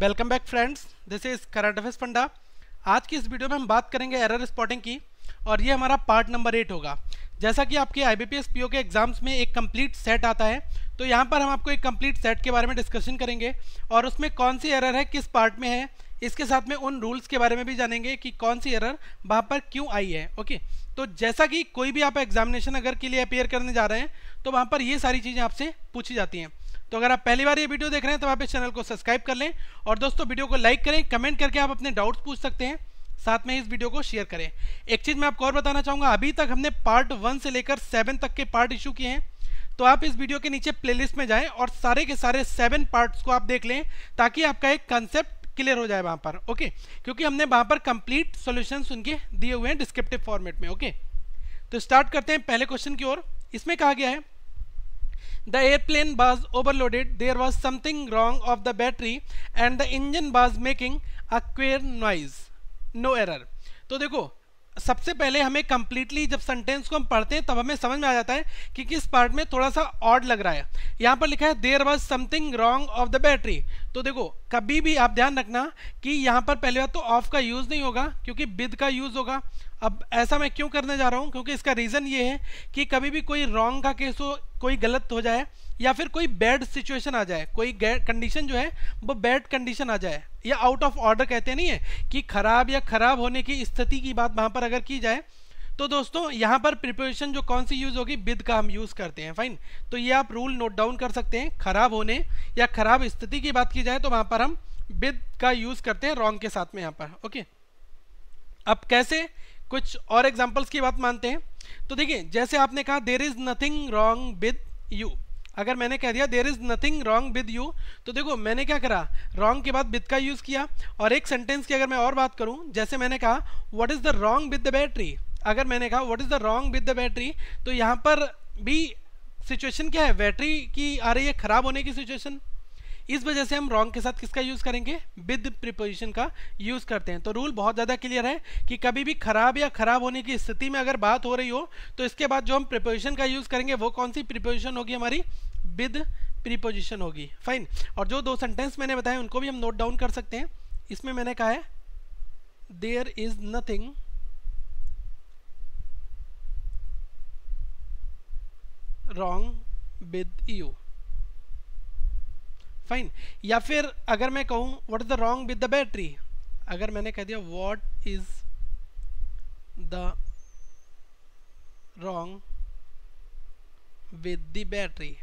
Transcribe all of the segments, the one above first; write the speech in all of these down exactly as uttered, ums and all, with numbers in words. Welcome back friends, this is current affairs फंडा। आज की इस वीडियो में हम बात करेंगे एरर स्पॉटिंग की और ये हमारा पार्ट नंबर एट होगा। जैसा कि आपके आईबीपीएस पीओ के एग्जाम्स में एक कंप्लीट सेट आता है तो यहाँ पर हम आपको एक कंप्लीट सेट के बारे में डिस्कशन करेंगे और उसमें कौन सी एरर है, किस पार्ट में है, इसके साथ में उन रूल्स के बारे में भी जानेंगे कि कौन सी एरर वहाँ पर क्यों आई है। ओके, तो जैसा कि कोई भी आप एग्जामिनेशन अगर के लिए अपेयर करने जा रहे हैं तो वहाँ पर ये सारी चीज़ें आपसे पूछी जाती हैं। तो अगर आप पहली बार ये वीडियो देख रहे हैं तो आप इस चैनल को सब्सक्राइब कर लें और दोस्तों वीडियो को लाइक करें, कमेंट करके आप अपने डाउट्स पूछ सकते हैं, साथ में इस वीडियो को शेयर करें। एक चीज़ मैं आपको और बताना चाहूँगा, अभी तक हमने पार्ट वन से लेकर सेवन तक के पार्ट इशू किए हैं, तो आप इस वीडियो के नीचे प्लेलिस्ट में जाएं और सारे के सारे सेवन पार्ट्स को आप देख लें ताकि आपका एक कंसेप्ट क्लियर हो जाए वहाँ पर। ओके, क्योंकि हमने वहाँ पर कंप्लीट सॉल्यूशंस उनके दिए हुए हैं डिस्क्रिप्टिव फॉर्मेट में। ओके, तो स्टार्ट करते हैं पहले क्वेश्चन की ओर। इसमें कहा गया है The airplane was overloaded. There was something wrong of the battery, and the engine was making a queer noise. No error. तो देखो, सबसे पहले हमें कंप्लीटली जब सेंटेंस को हम पढ़ते हैं तब हमें समझ में आ जाता है कि किस पार्ट में थोड़ा सा ऑड लग रहा है। यहाँ पर लिखा है there was something wrong of the battery. तो देखो, कभी भी आप ध्यान रखना कि यहाँ पर पहली बात तो ऑफ का यूज़ नहीं होगा क्योंकि विद का यूज़ होगा। अब ऐसा मैं क्यों करने जा रहा हूँ, क्योंकि इसका रीज़न ये है कि कभी भी कोई रॉन्ग का केस हो, कोई गलत हो जाए या फिर कोई बैड सिचुएशन आ जाए, कोई कंडीशन जो है वो बैड कंडीशन आ जाए या आउट ऑफ ऑर्डर कहते नहीं है कि खराब या खराब होने की स्थिति की बात वहाँ पर अगर की जाए तो दोस्तों यहाँ पर प्रिपोजिशन जो कौन सी यूज़ होगी, विद का हम यूज़ करते हैं। फाइन, तो ये आप रूल नोट डाउन कर सकते हैं। खराब होने या खराब स्थिति की बात की जाए तो वहाँ पर हम विद का यूज़ करते हैं रॉन्ग के साथ में यहाँ पर। ओके, अब कैसे, कुछ और एग्जांपल्स की बात मानते हैं। तो देखिए, जैसे आपने कहा there is nothing wrong with you, अगर मैंने कह दिया there is nothing wrong with you तो देखो मैंने क्या करा, रॉन्ग के बाद विद का यूज़ किया। और एक सेंटेंस की अगर मैं और बात करूँ, जैसे मैंने कहा what is the wrong with the battery, अगर मैंने कहा what is the wrong with the battery तो यहाँ पर भी सिचुएशन क्या है, बैटरी की आ रही है ख़राब होने की सिचुएशन। इस वजह से हम रॉन्ग के साथ किसका यूज़ करेंगे, विद प्रीपोजिशन का यूज़ करते हैं। तो रूल बहुत ज़्यादा क्लियर है कि कभी भी खराब या खराब होने की स्थिति में अगर बात हो रही हो तो इसके बाद जो हम प्रीपोजिशन का यूज़ करेंगे वो कौन सी प्रीपोजिशन होगी, हमारी विद प्रीपोजिशन होगी। फाइन, और जो दो सेंटेंस मैंने बताए उनको भी हम नोट डाउन कर सकते हैं। इसमें मैंने कहा है there is nothing wrong with you, fine. या फिर अगर मैं कहूँ what is the wrong with the battery, अगर मैंने कह दिया what is the wrong with the battery,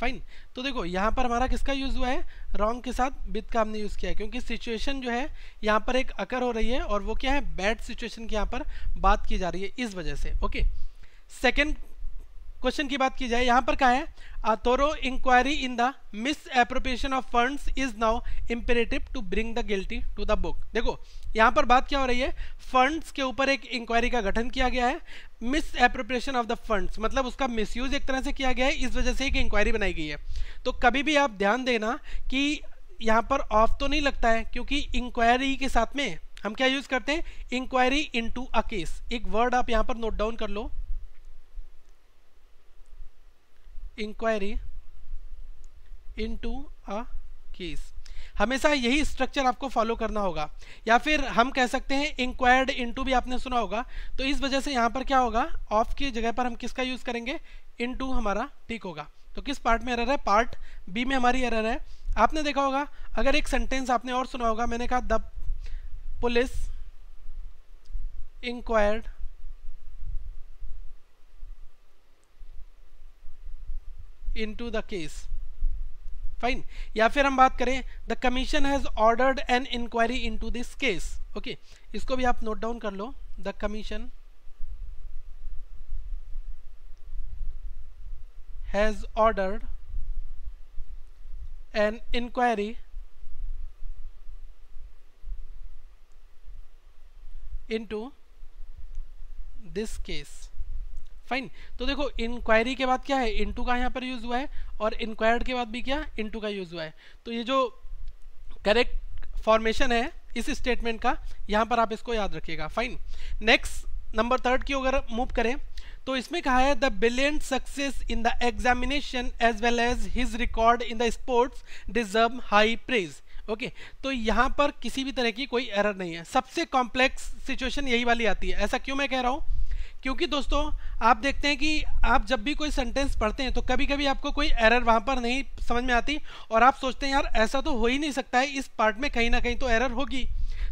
fine. तो देखो यहाँ पर हमारा किसका यूज़ हुआ है, रॉन्ग के साथ विद का हमने यूज़ किया है क्योंकि सिचुएशन जो है यहाँ पर एक अकर हो रही है और वो क्या है, बैड सिचुएशन की यहाँ पर बात की जा रही है इस वजह से। ओके, सेकंड क्वेश्चन की बात की जाए, यहाँ पर कहा है a thorough inquiry in the misappropriation of funds is now imperative to bring the guilty to the book. देखो यहाँ पर बात क्या हो रही है, फंड्स के ऊपर एक इंक्वायरी का गठन किया गया है। Misappropriation of the funds मतलब उसका मिसयूज एक तरह से किया गया है, इस वजह से एक इंक्वायरी बनाई गई है। तो कभी भी आप ध्यान देना कि यहाँ पर ऑफ तो नहीं लगता है क्योंकि इंक्वायरी के साथ में हम क्या यूज़ करते हैं, inquiry into a case. एक वर्ड आप यहाँ पर नोट डाउन कर लो, इंक्वायरी इनटू अ केस। हमेशा यही स्ट्रक्चर आपको फॉलो करना होगा। या फिर हम कह सकते हैं इंक्वायर्ड इनटू भी आपने सुना होगा, तो इस वजह से यहाँ पर क्या होगा, ऑफ की जगह पर हम किसका यूज़ करेंगे, इनटू हमारा ठीक होगा। तो किस पार्ट में एरर है, पार्ट बी में हमारी एरर है। आपने देखा होगा, अगर एक सेंटेंस आपने और सुना होगा, मैंने कहा the police inquired into the case, fine। या फिर हम बात करें the commission has ordered an inquiry into this case, okay। इसको भी आप नोट डाउन कर लो, the commission has ordered an inquiry into this case, fine. तो देखो इंक्वायरी के बाद क्या है, इनटू का यहाँ पर यूज़ हुआ है और इंक्वायर्ड के बाद भी क्या, इनटू का यूज़ हुआ है। तो ये जो करेक्ट फॉर्मेशन है इस स्टेटमेंट का, यहाँ पर आप इसको याद रखिएगा। फाइन, नेक्स्ट नंबर थर्ड की अगर मूव करें तो इसमें कहा है the brilliant success in the examination as well as his record in the sports deserve high praise. Okay okay, तो यहाँ पर किसी भी तरह की कोई एरर नहीं है। सबसे कॉम्प्लेक्स सिचुएशन यही वाली आती है। ऐसा क्यों मैं कह रहा हूँ, क्योंकि दोस्तों आप देखते हैं कि आप जब भी कोई सेंटेंस पढ़ते हैं तो कभी कभी आपको कोई एरर वहाँ पर नहीं समझ में आती और आप सोचते हैं यार ऐसा तो हो ही नहीं सकता है, इस पार्ट में कहीं ना कहीं तो एरर होगी,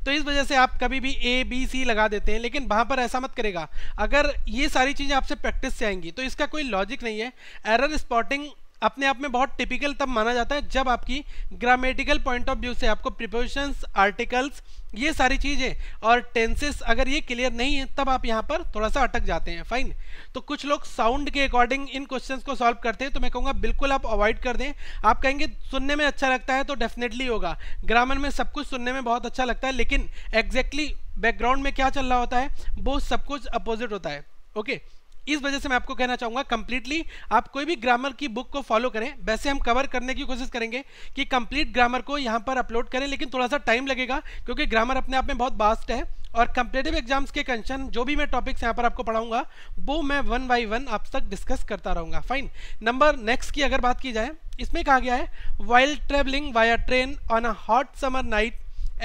तो इस वजह से आप कभी भी ए बी सी लगा देते हैं। लेकिन वहाँ पर ऐसा मत करेगा। अगर ये सारी चीज़ें आपसे प्रैक्टिस से आएंगी तो इसका कोई लॉजिक नहीं है। एरर स्पॉटिंग अपने आप में बहुत टिपिकल तब माना जाता है जब आपकी ग्रामेटिकल पॉइंट ऑफ व्यू से आपको प्रीपोजिशंस, आर्टिकल्स, ये सारी चीज़ें और टेंसेस अगर ये क्लियर नहीं है तब आप यहाँ पर थोड़ा सा अटक जाते हैं। फाइन, तो कुछ लोग साउंड के अकॉर्डिंग इन क्वेश्चंस को सॉल्व करते हैं, तो मैं कहूँगा बिल्कुल आप अवॉइड कर दें। आप कहेंगे सुनने में अच्छा लगता है तो डेफिनेटली होगा, ग्रामर में सब कुछ सुनने में बहुत अच्छा लगता है लेकिन एग्जैक्टली बैकग्राउंड में क्या चल रहा होता है वो सब कुछ अपोजिट होता है। Okay okay? इस वजह से मैं आपको कहना चाहूँगा कंप्लीटली आप कोई भी ग्रामर की बुक को फॉलो करें। वैसे हम कवर करने की कोशिश करेंगे कि कंप्लीट ग्रामर को यहाँ पर अपलोड करें, लेकिन थोड़ा सा टाइम लगेगा क्योंकि ग्रामर अपने आप में बहुत वास्ट है और कंपेटिटिव एग्जाम्स के कंसर्न जो भी मैं टॉपिक्स यहाँ पर आपको पढ़ाऊँगा वो मैं वन बाई वन आप तक डिस्कस करता रहूँगा। फाइन, नंबर नेक्स्ट की अगर बात की जाए, इसमें कहा गया है while travelling via train on a hot summer night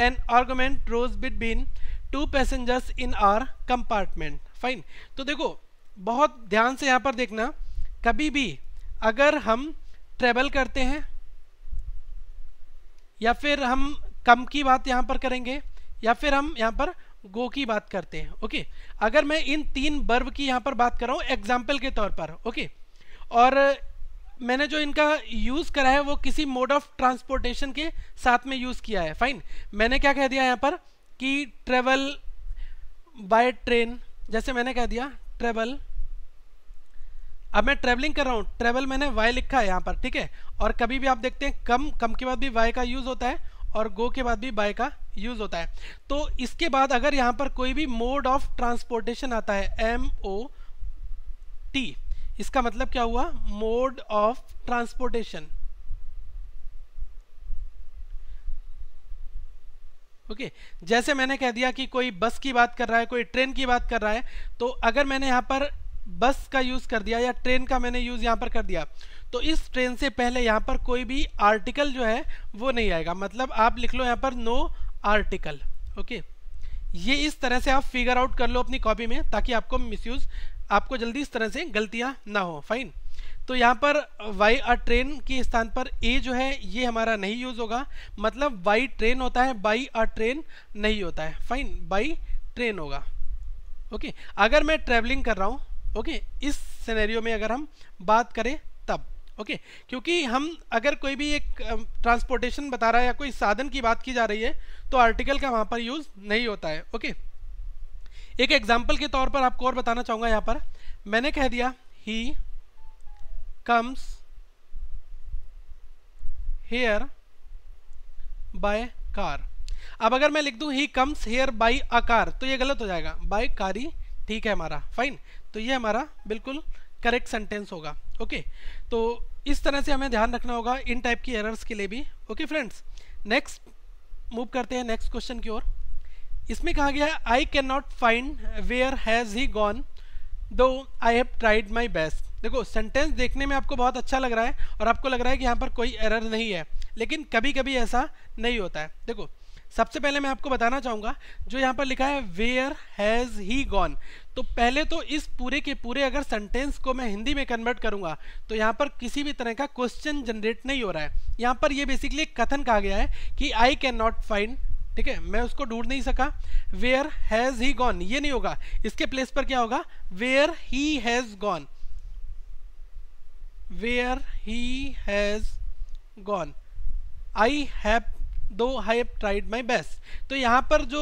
an argument rose between two passengers in our compartment. Fine, तो देखो बहुत ध्यान से यहाँ पर देखना, कभी भी अगर हम ट्रेवल करते हैं या फिर हम कम की बात यहाँ पर करेंगे या फिर हम यहाँ पर गो की बात करते हैं। ओके, अगर मैं इन तीन वर्ब की यहाँ पर बात कर रहा हूँ एग्जाम्पल के तौर पर, ओके, और मैंने जो इनका यूज़ करा है वो किसी मोड ऑफ ट्रांसपोर्टेशन के साथ में यूज़ किया है। फाइन, मैंने क्या कह दिया यहाँ पर कि ट्रेवल बाय ट्रेन, जैसे मैंने कह दिया ट्रेवल, अब मैं ट्रेवलिंग कर रहा हूँ, ट्रेवल मैंने वाई लिखा है यहाँ पर, ठीक है, और कभी भी आप देखते हैं कम कम के बाद भी वाई का यूज़ होता है और गो के बाद भी बाय का यूज़ होता है। तो इसके बाद अगर यहाँ पर कोई भी मोड ऑफ ट्रांसपोर्टेशन आता है एम ओ टी, इसका मतलब क्या हुआ mode of transportation. Okay okay. जैसे मैंने कह दिया कि कोई बस की बात कर रहा है, कोई ट्रेन की बात कर रहा है, तो अगर मैंने यहाँ पर बस का यूज़ कर दिया या ट्रेन का मैंने यूज़ यहाँ पर कर दिया तो इस ट्रेन से पहले यहाँ पर कोई भी आर्टिकल जो है वो नहीं आएगा, मतलब आप लिख लो यहाँ पर नो आर्टिकल। Okay okay. ये इस तरह से आप फिगर आउट कर लो अपनी कॉपी में ताकि आपको मिसयूज़, आपको जल्दी इस तरह से गलतियाँ ना हो। फाइन, तो यहाँ पर वाई अ ट्रेन के स्थान पर ए जो है ये हमारा नहीं यूज़ होगा, मतलब वाई ट्रेन होता है, बाई अ ट्रेन नहीं होता है। फाइन, बाई ट्रेन होगा। ओके, अगर मैं ट्रैवलिंग कर रहा हूँ, ओके, इस सिनेरियो में अगर हम बात करें तब, ओके, क्योंकि हम अगर कोई भी एक ट्रांसपोर्टेशन बता रहा है या कोई साधन की बात की जा रही है तो आर्टिकल का वहाँ पर यूज़ नहीं होता है। ओके, एक एग्जाम्पल के तौर पर आपको और बताना चाहूँगा, यहाँ पर मैंने कह दिया ही comes here by car। अब अगर मैं लिख दूं he comes here by a car तो ये गलत हो जाएगा, by car ही ठीक है हमारा। फाइन, तो ये हमारा बिल्कुल करेक्ट सेंटेंस होगा। Okay okay. तो इस तरह से हमें ध्यान रखना होगा इन टाइप की एरर्स के लिए भी। ओके फ्रेंड्स, नेक्स्ट मूव करते हैं नेक्स्ट क्वेश्चन की ओर। इसमें कहा गया है I can not find where has he gone though I have tried my best. देखो सेंटेंस देखने में आपको बहुत अच्छा लग रहा है और आपको लग रहा है कि यहाँ पर कोई एरर नहीं है, लेकिन कभी कभी ऐसा नहीं होता है। देखो सबसे पहले मैं आपको बताना चाहूँगा जो यहाँ पर लिखा है वेयर हैज़ ही गॉन, तो पहले तो इस पूरे के पूरे अगर सेंटेंस को मैं हिंदी में कन्वर्ट करूँगा तो यहाँ पर किसी भी तरह का क्वेश्चन जनरेट नहीं हो रहा है। यहाँ पर ये बेसिकली कथन कहा गया है कि आई कैन नॉट फाइंड, ठीक है, मैं उसको ढूंढ नहीं सका, वेयर हैज़ ही गॉन, ये नहीं होगा। इसके प्लेस पर क्या होगा where he has gone, where he has gone, I have though I have tried my best. तो यहाँ पर जो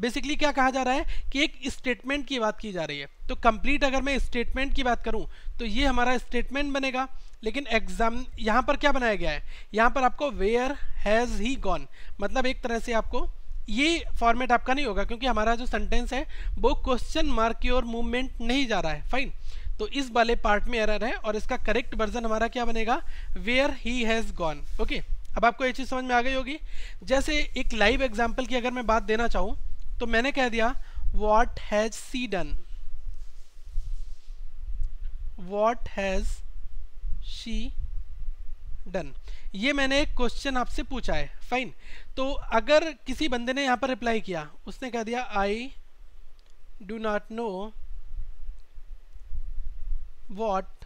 बेसिकली क्या कहा जा रहा है कि एक स्टेटमेंट की बात की जा रही है, तो कंप्लीट अगर मैं स्टेटमेंट की बात करूँ तो ये हमारा स्टेटमेंट बनेगा, लेकिन एग्जाम यहाँ पर क्या बनाया गया है, यहाँ पर आपको वेयर हैज़ ही गॉन, मतलब एक तरह से आपको ये फॉर्मेट आपका नहीं होगा क्योंकि हमारा जो सेंटेंस है वो क्वेश्चन मार्क की ओर मूवमेंट नहीं जा रहा है। फाइन, तो इस वाले पार्ट में एरर है और इसका करेक्ट वर्जन हमारा क्या बनेगा where he has gone. Okay, अब आपको ये चीज़ समझ में आ गई होगी। जैसे एक लाइव एग्जाम्पल की अगर मैं बात देना चाहूँ तो मैंने कह दिया what has she done, what has she done? ये मैंने एक क्वेश्चन आपसे पूछा है, फाइन। तो अगर किसी बंदे ने यहाँ पर रिप्लाई किया, उसने कह दिया I do not know what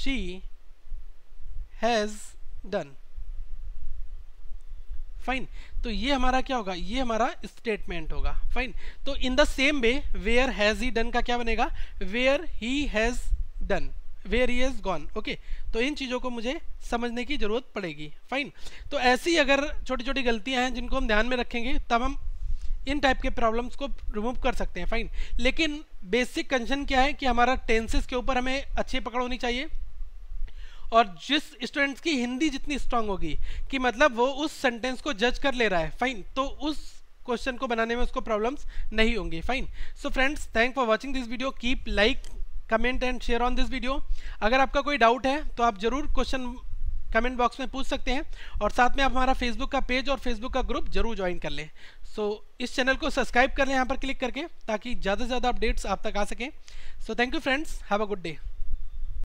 she has done, fine. तो ये हमारा क्या होगा, ये हमारा स्टेटमेंट होगा, फाइन। तो in the same way where has he done का क्या बनेगा, where he has done, where he has gone, okay. तो इन चीज़ों को मुझे समझने की जरूरत पड़ेगी, फाइन। तो ऐसी अगर छोटी छोटी गलतियां हैं जिनको हम ध्यान में रखेंगे, तब हम इन टाइप के प्रॉब्लम्स को रिमूव कर सकते हैं, फाइन। लेकिन बेसिक कंसर्न क्या है कि हमारा टेंसेस के ऊपर हमें अच्छी पकड़ होनी चाहिए, और जिस स्टूडेंट्स की हिंदी जितनी स्ट्रांग होगी कि मतलब वो उस सेंटेंस को जज कर ले रहा है, फाइन, तो उस क्वेश्चन को बनाने में उसको प्रॉब्लम्स नहीं होंगी, fine. So friends, thank for watching this video, keep like comment and share on this video. अगर आपका कोई डाउट है तो आप ज़रूर क्वेश्चन कमेंट बॉक्स में पूछ सकते हैं, और साथ में आप हमारा फेसबुक का पेज और फेसबुक का ग्रुप जरूर ज्वाइन कर लें। सो so, इस चैनल को सब्सक्राइब कर लें यहाँ पर क्लिक करके, ताकि ज़्यादा से ज़्यादा अपडेट्स आप तक आ सकें। So thank you friends, have a good day.